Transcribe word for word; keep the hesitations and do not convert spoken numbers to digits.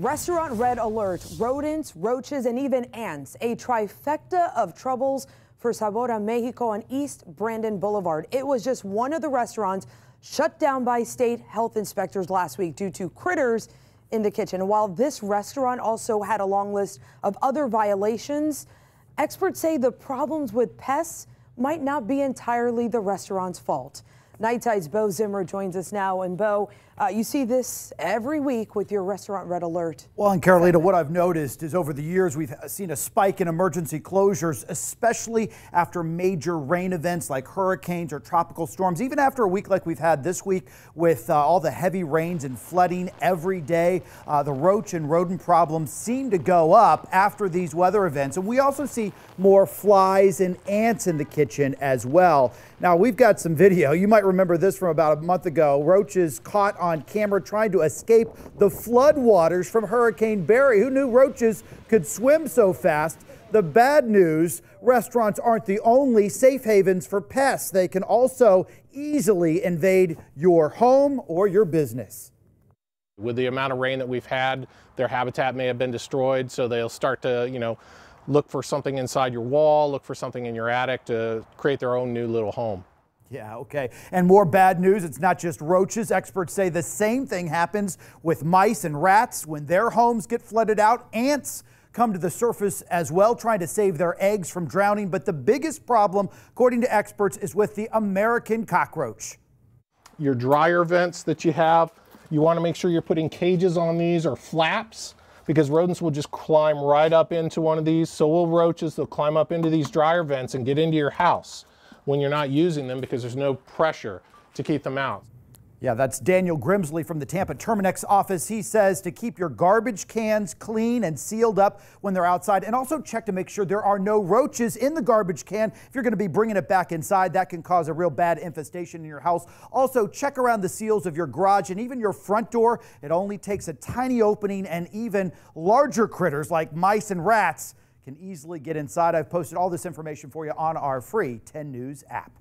Restaurant red alert, rodents, roaches, and even ants. A trifecta of troubles for Sabor a Mexico on East Brandon Boulevard. It was just one of the restaurants shut down by state health inspectors last week due to critters in the kitchen. While this restaurant also had a long list of other violations, experts say the problems with pests might not be entirely the restaurant's fault. Nightside Bo Zimmer joins us now. And Bo, uh, you see this every week with your restaurant red alert. Well, and Carolina, what I've noticed is over the years, we've seen a spike in emergency closures, especially after major rain events like hurricanes or tropical storms. Even after a week like we've had this week with uh, all the heavy rains and flooding every day, uh, the roach and rodent problems seem to go up after these weather events. And we also see more flies and ants in the kitchen as well. Now, we've got some video. You might remember this from about a month ago. Roaches caught on camera trying to escape the floodwaters from Hurricane Barry. Who knew roaches could swim so fast? The bad news, restaurants aren't the only safe havens for pests. They can also easily invade your home or your business. With the amount of rain that we've had, their habitat may have been destroyed, so they'll start to, you know, look for something inside your wall, look for something in your attic to create their own new little home. Yeah, okay. And more bad news. It's not just roaches. Experts say the same thing happens with mice and rats when their homes get flooded out. Ants come to the surface as well, trying to save their eggs from drowning. But the biggest problem, according to experts, is with the American cockroach. Your dryer vents that you have, you want to make sure you're putting cages on these or flaps, because rodents will just climb right up into one of these. So will roaches. They'll climb up into these dryer vents and get into your house when you're not using them, because there's no pressure to keep them out. Yeah, that's Daniel Grimsley from the Tampa Terminex office. He says to keep your garbage cans clean and sealed up when they're outside, and also check to make sure there are no roaches in the garbage can. If you're going to be bringing it back inside, that can cause a real bad infestation in your house. Also, check around the seals of your garage and even your front door. It only takes a tiny opening, and even larger critters like mice and rats can easily get inside. I've posted all this information for you on our free ten news app.